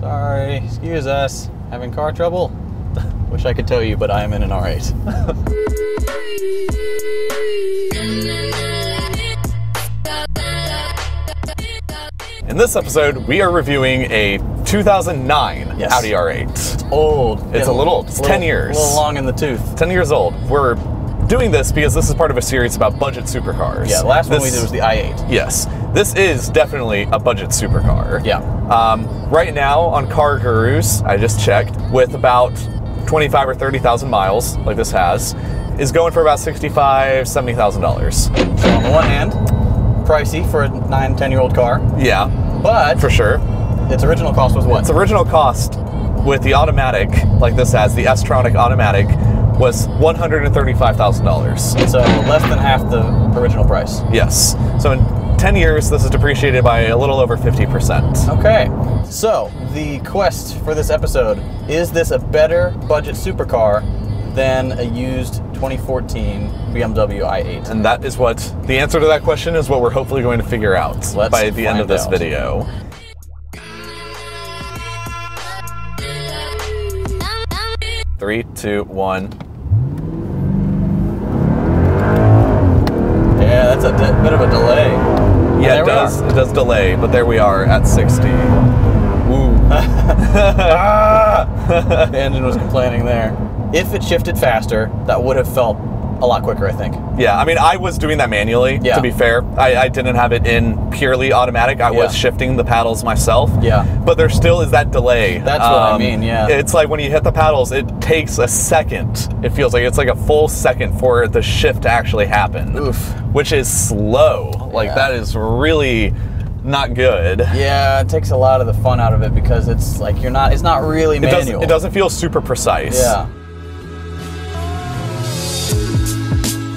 Sorry, excuse us. Having car trouble? Wish I could tell you, but I am in an R8. In this episode, we are reviewing a 2009 Audi R8. It's old. It's a little old. It's 10 years. A little long in the tooth. 10 years old. We're doing this because this is part of a series about budget supercars. Yeah, the last one we did was the i8. Yes. This is definitely a budget supercar. Yeah. Right now on Car Gurus, I just checked, with about 25 or 30,000 miles, like this has, is going for about $65,000, $70,000. So on the one hand, pricey for a 9, 10-year-old car. Yeah. But for sure. Its original cost was what? Its original cost with the automatic, like this has, the S-Tronic automatic, was $135,000. So less than half the original price. Yes. So in 10 years, this is depreciated by a little over 50%. Okay. So the quest for this episode, is this a better budget supercar than a used 2014 BMW i8? And that is what the answer to that question is what we're hopefully going to figure out by the end of this video. Three, two, one. Yeah, that's a bit of a delay. Yeah, it does delay, but there we are at 60. Woo. The engine was complaining there. If it shifted faster, that would have felt a lot quicker, I think. Yeah, I mean, I was doing that manually, to be fair. I didn't have it in purely automatic. I was shifting the paddles myself. Yeah. But there still is that delay. That's what I mean, yeah. It's like when you hit the paddles, it takes a second. It feels like it's like a full second for the shift to actually happen. Oof. Which is slow. Like, that is really not good. Yeah, it takes a lot of the fun out of it because it's like you're not, it's not really manual. It doesn't feel super precise. Yeah.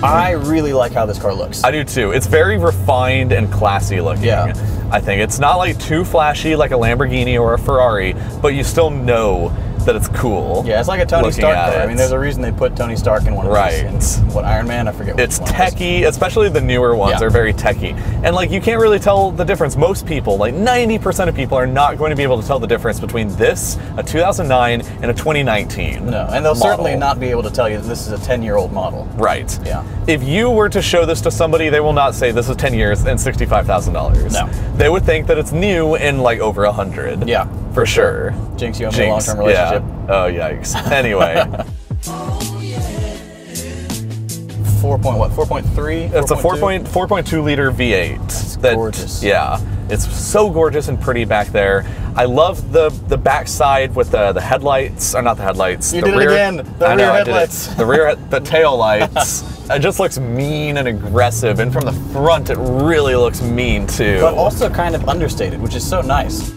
I really like how this car looks. I do too. It's very refined and classy looking. Yeah. I think it's not like too flashy like a Lamborghini or a Ferrari, but you still know that it's cool. Yeah, it's like a Tony Stark car. I mean, there's a reason they put Tony Stark in one of these. Right. What, Iron Man? I forget. It's techie, especially the newer ones are very techie. And like, you can't really tell the difference. Most people, like 90% of people, are not going to be able to tell the difference between this, a 2009, and a 2019. No, and they'll certainly not be able to tell you that this is a 10-year-old model. Right. Yeah. If you were to show this to somebody, they will not say this is 10 years and $65,000. No. They would think that it's new and like over 100. Yeah. For sure. Jinx, you owe me a long-term relationship. Yeah. Oh, yikes. Anyway. 4.3? It's a 4.2 liter V8. That's gorgeous. Yeah. It's so gorgeous and pretty back there. I love the back side with the headlights. Or not the headlights. You did it again. The rear headlights. The rear, the tail lights. It just looks mean and aggressive. And from the front, it really looks mean, too. But also kind of understated, which is so nice.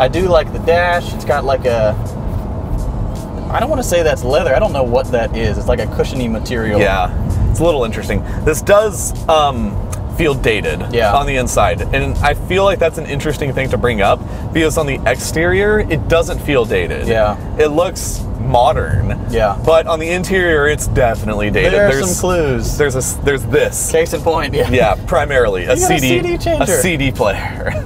I do like the dash. It's got like a, I don't want to say that's leather. I don't know what that is. It's like a cushiony material. Yeah, it's a little interesting. This does feel dated on the inside. And I feel like that's an interesting thing to bring up because on the exterior, it doesn't feel dated. Yeah. It looks modern. Yeah. But on the interior, it's definitely dated. There's some clues. There's this. Case in point, yeah. Yeah, primarily a CD player.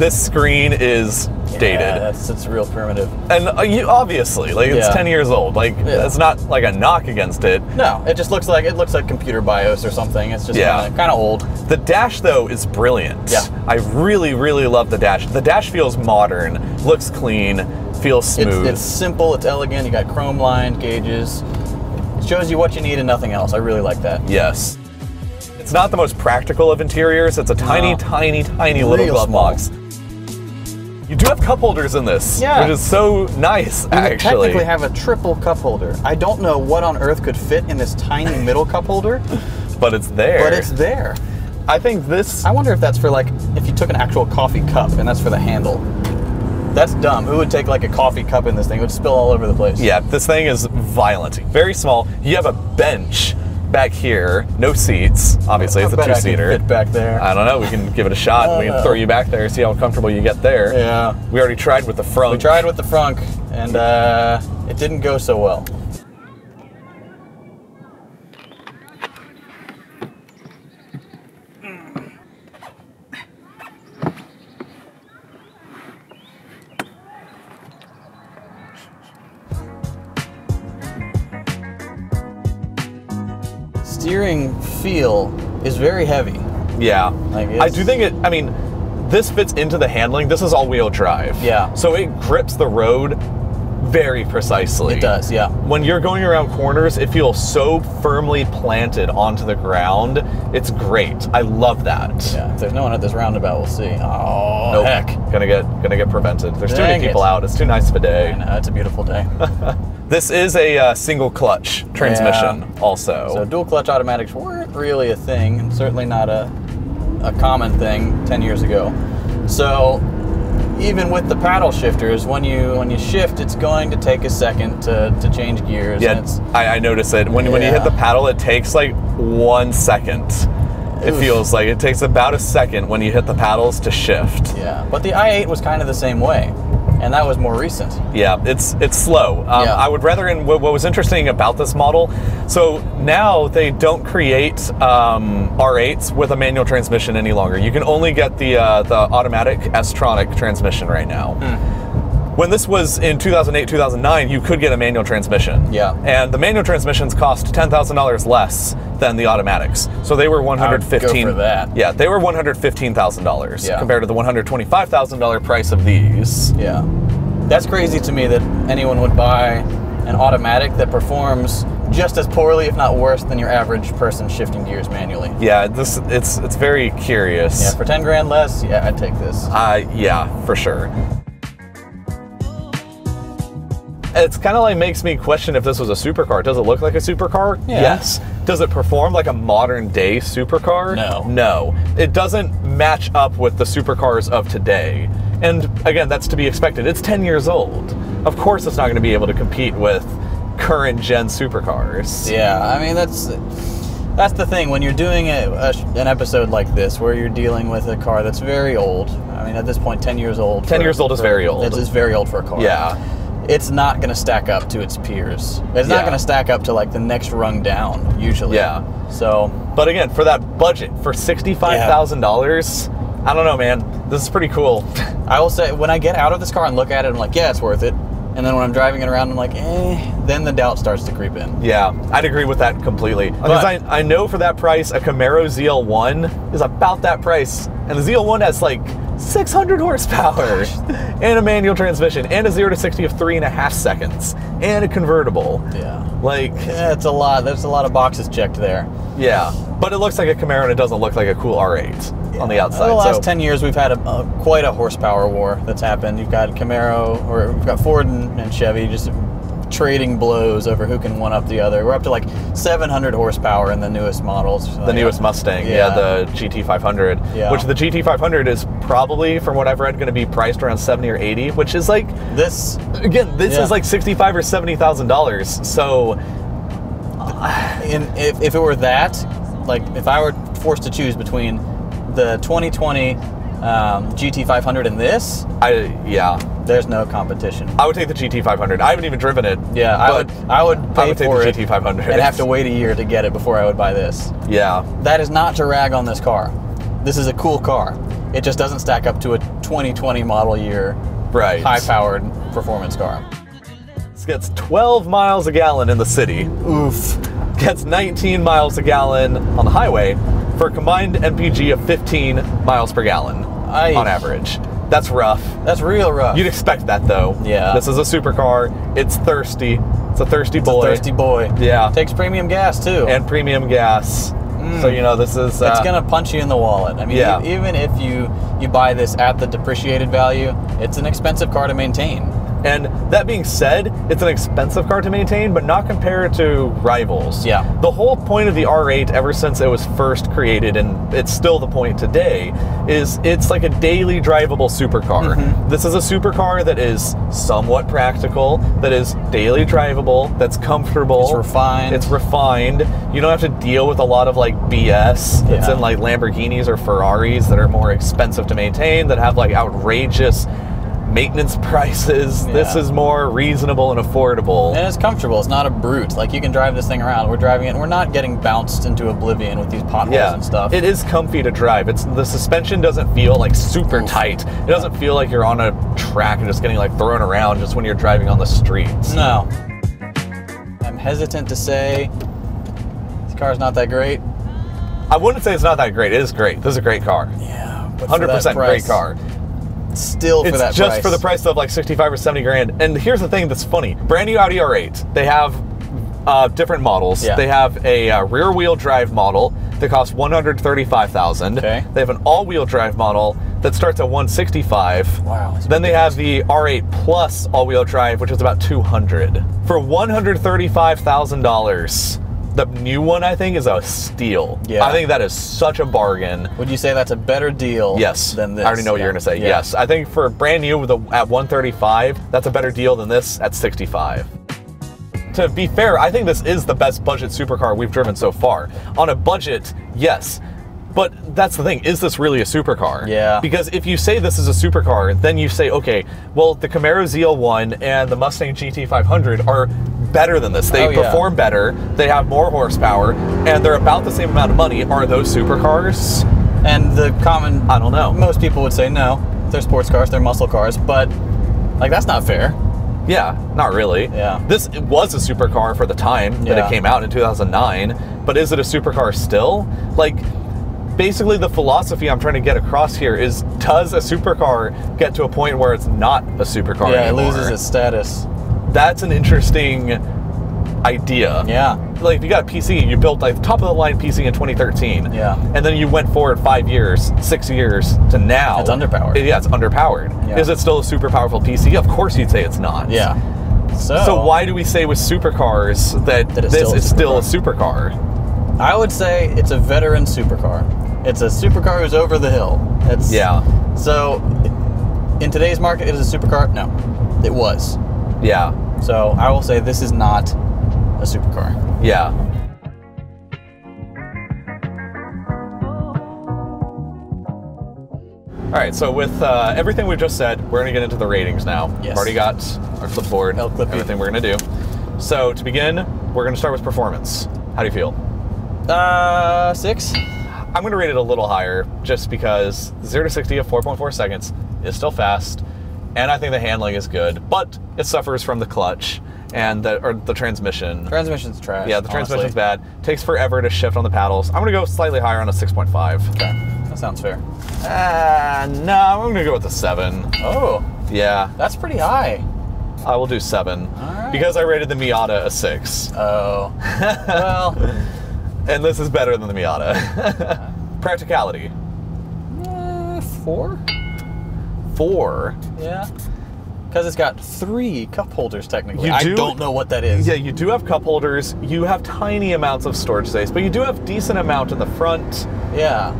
This screen is dated. Yeah, it's real primitive. And obviously, like it's 10 years old. Like it's not like a knock against it. No, it just looks like computer BIOS or something. It's just kind of old. The dash though is brilliant. Yeah, I really, really love the dash. The dash feels modern, looks clean, feels smooth. It's simple. It's elegant. You got chrome lined gauges. It shows you what you need and nothing else. I really like that. Yes. It's not the most practical of interiors. It's a tiny, tiny, tiny little glove box. You do have cup holders in this, which is so nice, actually. You technically have a triple cup holder. I don't know what on earth could fit in this tiny middle cup holder. But it's there. But it's there. I think this... I wonder if that's for, like, if you took an actual coffee cup and that's for the handle. That's dumb. Who would take, like, a coffee cup in this thing? It would spill all over the place. Yeah, this thing is violent. Very small. You have a bench back here. No seats, obviously. It's a two-seater. Fit back there. I don't know. We can give it a shot. We can throw you back there, see how comfortable you get there. Yeah. We already tried with the frunk. We tried with the frunk, and it didn't go so well. steering feel is very heavy. Yeah. Like I do think it, I mean, this fits into the handling. This is all-wheel drive. Yeah. So it grips the road very precisely. It does, yeah. When you're going around corners, it feels so firmly planted onto the ground. It's great. I love that. Yeah. If there's no one at this roundabout, we'll see. Oh, nope. Heck. Gonna get prevented. There's too many people out. It's too nice of a day. I know, it's a beautiful day. This is a single clutch transmission, yeah. Also. So dual clutch automatics weren't really a thing, and certainly not a common thing 10 years ago. So even with the paddle shifters, when you shift, it's going to take a second to change gears. Yeah, and it's, I notice it. When you hit the paddle, it takes like 1 second. Oof. It feels like it takes about a second when you hit the paddles to shift. Yeah, but the i8 was kind of the same way, and that was more recent. Yeah, it's slow. Yeah. I would rather, and what was interesting about this model, so now they don't create R8s with a manual transmission any longer. You can only get the automatic S-Tronic transmission right now. Mm. When this was in 2008, 2009, you could get a manual transmission. Yeah. And the manual transmissions cost $10,000 less than the automatics. So they were $115,000. Go for that. Yeah, they were $115,000 compared to the $125,000 price of these. Yeah. That's crazy to me that anyone would buy an automatic that performs just as poorly, if not worse, than your average person shifting gears manually. Yeah, it's very curious. Yeah, for 10 grand less, yeah, I'd take this. Yeah, for sure. It's kind of like makes me question if this was a supercar. Does it look like a supercar? Yeah. Yes. Does it perform like a modern day supercar? No. No. It doesn't match up with the supercars of today. And again, that's to be expected. It's 10 years old. Of course it's not going to be able to compete with current gen supercars. Yeah, I mean, that's the thing. When you're doing an episode like this, where you're dealing with a car that's very old, I mean, at this point, 10 years old. 10 years old is very old. It is very old for a car. Yeah. It's not going to stack up to its peers. It's not going to stack up to like the next rung down usually. Yeah. So, but again, for that budget, for $65,000, I don't know, man. This is pretty cool. I will say, when I get out of this car and look at it, I'm like, yeah, it's worth it. And then when I'm driving it around, I'm like, eh. Then the doubt starts to creep in. Yeah, I'd agree with that completely. Because I know for that price, a Camaro ZL1 is about that price, and the ZL1 has like 600 horsepower and a manual transmission and a 0 to 60 of 3.5 seconds and a convertible. Yeah, like that's a lot. There's a lot of boxes checked there. Yeah, but it looks like a Camaro and it doesn't look like a cool R8 on the outside. In the last 10 years, we've had quite a horsepower war that's happened. You've got Camaro, or we've got Ford and Chevy just trading blows over who can one up the other. We're up to like 700 horsepower in the newest models. The newest Mustang, the GT500, which the GT500 is probably, from what I've read, going to be priced around 70 or 80, which is like this. Again, this is like $65,000 or $70,000. So, if it were that, like if I were forced to choose between the 2020 GT500 and this, there's no competition. I would take the GT500. I haven't even driven it. Yeah, I would take the GT500 and have to wait a year to get it before I would buy this. Yeah. That is not to rag on this car. This is a cool car. It just doesn't stack up to a 2020 model year high-powered performance car. This gets 12 miles a gallon in the city. Oof. Gets 19 miles a gallon on the highway for a combined MPG of 15 miles per gallon on average. That's rough. That's real rough. You'd expect that, though. Yeah. This is a supercar. It's thirsty. It's a thirsty boy. It's a thirsty boy. Yeah. It takes premium gas, too. And premium gas. Mm. So, you know, this is... it's going to punch you in the wallet. I mean, even if you buy this at the depreciated value, it's an expensive car to maintain. And that being said, it's an expensive car to maintain, but not compared to rivals. Yeah. The whole point of the R8, ever since it was first created, and it's still the point today, is it's like a daily drivable supercar. Mm-hmm. This is a supercar that is somewhat practical, that is daily drivable, that's comfortable. It's refined. It's refined. You don't have to deal with a lot of like BS that's in like Lamborghinis or Ferraris that are more expensive to maintain, that have like outrageous maintenance prices. This is more reasonable and affordable, and it's comfortable. It's not a brute. Like, you can drive this thing around. We're driving it and we're not getting bounced into oblivion with these potholes and stuff. It is comfy to drive. The suspension doesn't feel like super tight. It doesn't feel like you're on a track and just getting like thrown around just when you're driving on the streets. No, I'm hesitant to say Car's not that great. I wouldn't say it's not that great. It is great. This is a great car. Yeah, but 100% great car. Still, for that price, just for the price of like 65 or 70 grand. And here's the thing that's funny: brand new Audi R8. They have different models. Yeah. They have a rear-wheel drive model that costs $135,000. Okay. They have an all-wheel drive model that starts at $165,000. Wow. Then they have the R8 Plus all-wheel drive, which is about $200,000. For $135,000. The new one, I think, is a steal. Yeah. I think that is such a bargain. Would you say that's a better deal? Yes. Than this? I already know what you're going to say. Yeah. Yes. I think for brand new at $135,000, that's a better deal than this at $65,000. To be fair, I think this is the best budget supercar we've driven so far. On a budget, yes. But that's the thing, is this really a supercar? Yeah. Because if you say this is a supercar, then you say, okay, well, the Camaro ZL1 and the Mustang GT500 are better than this. They perform better, they have more horsepower, and they're about the same amount of money. Are those supercars? And the common... I don't know. Most people would say no. They're sports cars, they're muscle cars, but, like, that's not fair. Yeah, not really. Yeah. This was a supercar for the time that it came out in 2009, but is it a supercar still? Like... Basically, the philosophy I'm trying to get across here is, does a supercar get to a point where it's not a supercar anymore? It loses its status. That's an interesting idea. Yeah. Like, if you got a PC, you built like top-of-the-line PC in 2013. Yeah. And then you went forward 5 years, 6 years to now. It's underpowered. Yeah, it's underpowered. Yeah. Is it still a super powerful PC? Of course you'd say it's not. Yeah. So why do we say with supercars that this is still a supercar? I would say it's a veteran supercar. It's a supercar who's over the hill. So, in today's market, it is a supercar. No, it was. Yeah. So, I will say this is not a supercar. Yeah. All right, so with everything we've just said, we're going to get into the ratings now. Yes. We've already got our clipboard, everything we're going to do. So, to begin, we're going to start with performance. How do you feel? 6. I'm going to rate it a little higher just because 0 to 60 of 4.4 seconds is still fast, and I think the handling is good, but it suffers from the clutch and the transmission. Transmission's trash. Yeah, the transmission's bad. Takes forever to shift on the paddles. I'm going to go slightly higher on a 6.5. Okay, that sounds fair. No, I'm going to go with a 7. Oh. Yeah. That's pretty high. I will do 7. All right. Because I rated the Miata a 6. Oh. Well... And this is better than the Miata. Practicality. 4? 4? Yeah. Because it's got 3 cup holders, technically. I don't know what that is. Yeah, you do have cup holders. You have tiny amounts of storage space, but you do have decent amount in the front. Yeah.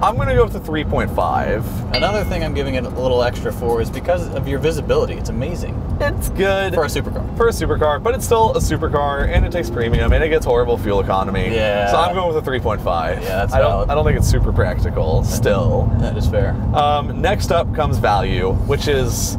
I'm going to go with the 3.5. Another thing I'm giving it a little extra for is because of your visibility. It's amazing. It's good. For a supercar. For a supercar, but it's still a supercar, and it takes premium, and it gets horrible fuel economy. Yeah. So I'm going with a 3.5. Yeah, that's valid. I don't think it's super practical still. That is fair. Next up comes value, which is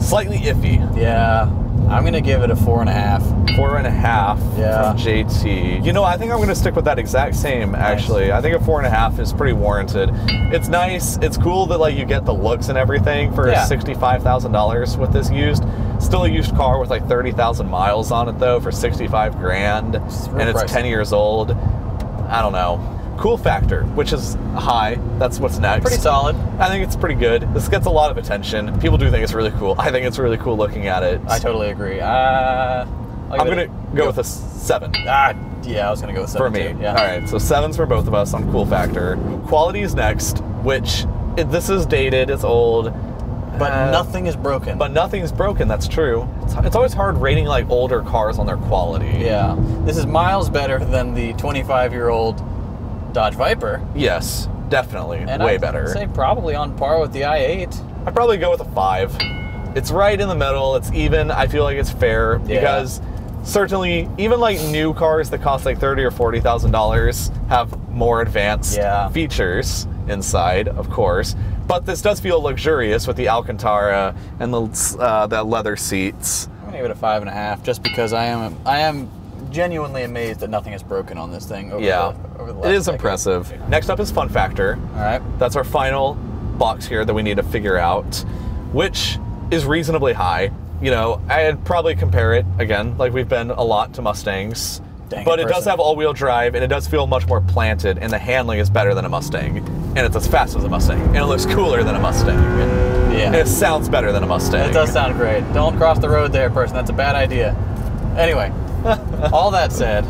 slightly iffy. Yeah. I'm going to give it a 4.5. 4.5 from JT. You know, I think I'm going to stick with that exact same, actually. Nice. I think a 4.5 is pretty warranted. It's nice. It's cool that, like, you get the looks and everything for $65,000 with this used. Still a used car with, like, 30,000 miles on it, though, for $65,000. It's real pricey. It's 10 years old. I don't know. Cool factor, which is high. That's what's next. Pretty solid. I think it's pretty good. This gets a lot of attention. People do think it's really cool. I think it's really cool looking at it. I totally agree. I'm going to go with a 7. Yeah, I was going to go with 7 for me. Too. Yeah. All right, so 7's for both of us on cool factor. Quality is next, which this is dated. It's old. But nothing is broken. But nothing's broken, that's true. It's always hard rating like older cars on their quality. Yeah. This is miles better than the 25-year-old Dodge Viper. Yes, definitely. And way better. I'd say probably on par with the i8. I'd probably go with a 5. It's right in the middle. It's even. I feel like it's fair because certainly even like new cars that cost like $30,000 or $40,000 have more advanced features inside, of course. But this does feel luxurious with the Alcantara and the leather seats. I'm gonna give it a 5.5 just because I am genuinely amazed that nothing is broken on this thing. Over the last it is decade. Impressive. Next up is fun factor. All right, that's our final box here that we need to figure out, which is reasonably high. You know, I'd probably compare it again, like we've been a lot, to Mustangs. But it does have all-wheel drive, and it does feel much more planted, and the handling is better than a Mustang, and it's as fast as a Mustang, and it looks cooler than a Mustang, and it sounds better than a Mustang. It does sound great. Don't cross the road there, person. That's a bad idea. Anyway, all that said,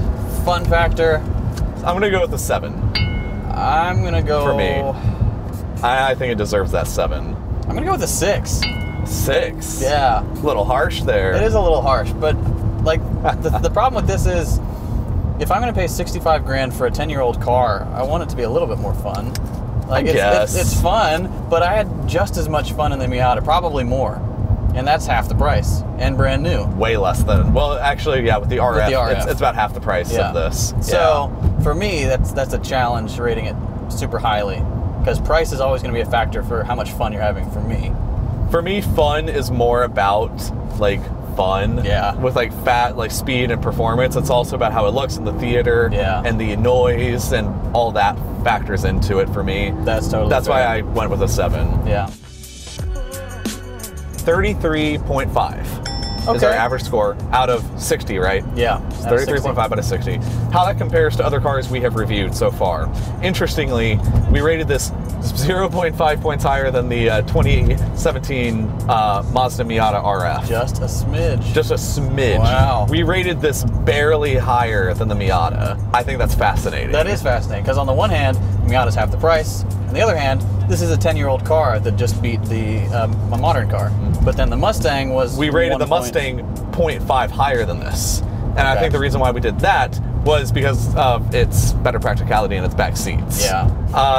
fun factor. I'm going to go with the 7. I'm going to go... For me, I think it deserves that 7. I'm going to go with the 6. 6? Yeah. A little harsh there. It is a little harsh, but like the problem with this is, if I'm going to pay $65,000 for a 10-year-old car, I want it to be a little bit more fun. Like it's fun, but I had just as much fun in the Miata, probably more, and that's half the price and brand new. Way less than. Well, actually, yeah, with the RF, it's about half the price of this. So for me, that's a challenge rating it super highly, because price is always going to be a factor for how much fun you're having. For me, fun is more about like. Fun with like fat, like speed and performance. It's also about how it looks in the theater and the noise and all that factors into it for me. That's totally fair. Why I went with a 7. Yeah. 33.5 is our average score out of 60, right? Yeah. 33.5 out of 60. How that compares to other cars we have reviewed so far. Interestingly, we rated this 0.5 points higher than the 2017 Mazda Miata RF. Just a smidge. Just a smidge. Wow. We rated this barely higher than the Miata. I think that's fascinating. That is fascinating, because on the one hand, Miata's half the price. On the other hand, this is a 10-year-old car that just beat the modern car. But then the Mustang was... We rated the Mustang 0.5 higher than this. And I think the reason why we did that was because of its better practicality in its back seats. Yeah.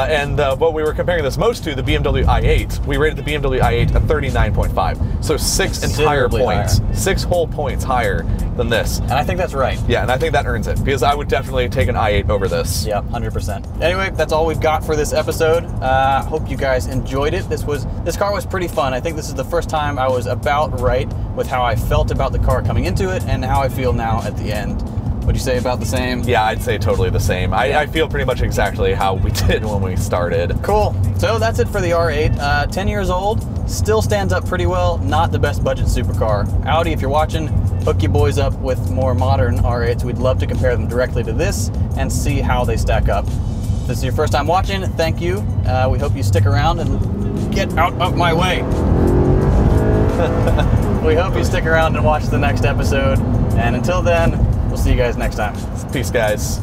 And what we were comparing this most to, the BMW i8, we rated the BMW i8 at 39.5. So 6 entire points, higher. 6 whole points higher than this. And I think that's right. Yeah, and I think that earns it, because I would definitely take an i8 over this. Yeah, 100%. Anyway, that's all we've got for this episode. Hope you guys enjoyed it. This car was pretty fun. I think this is the first time I was about right with how I felt about the car coming into it and how I feel now at the end. Would you say about the same? Yeah, I'd say totally the same. I feel pretty much exactly how we did when we started. Cool. So that's it for the R8. 10 years old, still stands up pretty well. Not the best budget supercar. Audi, if you're watching, hook you boys up with more modern R8s. We'd love to compare them directly to this and see how they stack up. If this is your first time watching, thank you. We hope you stick around and get out of my way. We hope you stick around and watch the next episode. And until then... We'll see you guys next time. Peace, guys.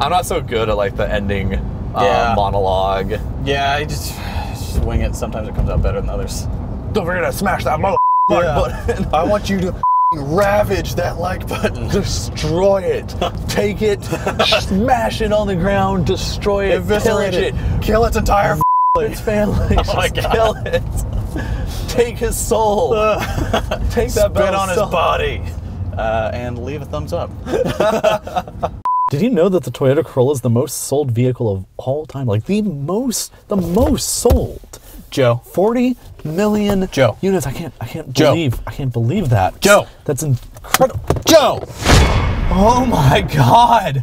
I'm not so good at like the ending monologue. Yeah, I just wing it. Sometimes it comes out better than others. Don't forget to smash that motherfucking button. I want you to ravage that like button. Destroy it. Take it. Smash it on the ground. Destroy it. Eviscerate it. Kill its entire family. Oh my God. Kill it. Take his soul. Take that bit on his body, and leave a thumbs up. Did you know that the Toyota Corolla is the most sold vehicle of all time? Like the most sold. Joe, 40 million Joe units. I can't believe that. Joe, that's incredible. Joe, oh my God.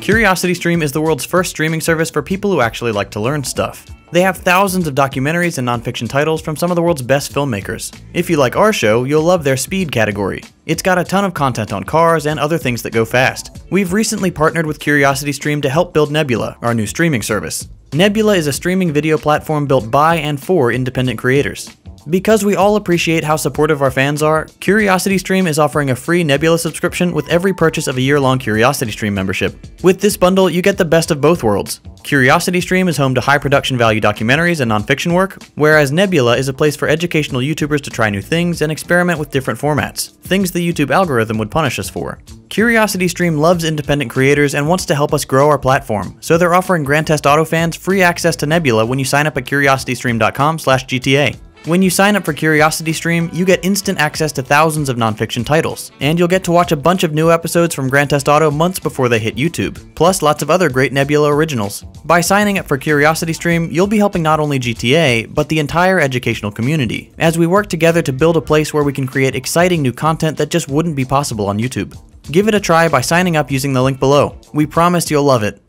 CuriosityStream is the world's first streaming service for people who actually like to learn stuff. They have thousands of documentaries and nonfiction titles from some of the world's best filmmakers. If you like our show, you'll love their speed category. It's got a ton of content on cars and other things that go fast. We've recently partnered with CuriosityStream to help build Nebula, our new streaming service. Nebula is a streaming video platform built by and for independent creators. Because we all appreciate how supportive our fans are, CuriosityStream is offering a free Nebula subscription with every purchase of a year-long CuriosityStream membership. With this bundle, you get the best of both worlds. CuriosityStream is home to high production value documentaries and nonfiction work, whereas Nebula is a place for educational YouTubers to try new things and experiment with different formats, things the YouTube algorithm would punish us for. CuriosityStream loves independent creators and wants to help us grow our platform, so they're offering Grand Test Auto fans free access to Nebula when you sign up at curiositystream.com/GTA. When you sign up for CuriosityStream, you get instant access to thousands of nonfiction titles, and you'll get to watch a bunch of new episodes from Grand Theft Auto months before they hit YouTube, plus lots of other great Nebula originals. By signing up for CuriosityStream, you'll be helping not only GTA, but the entire educational community, as we work together to build a place where we can create exciting new content that just wouldn't be possible on YouTube. Give it a try by signing up using the link below. We promise you'll love it.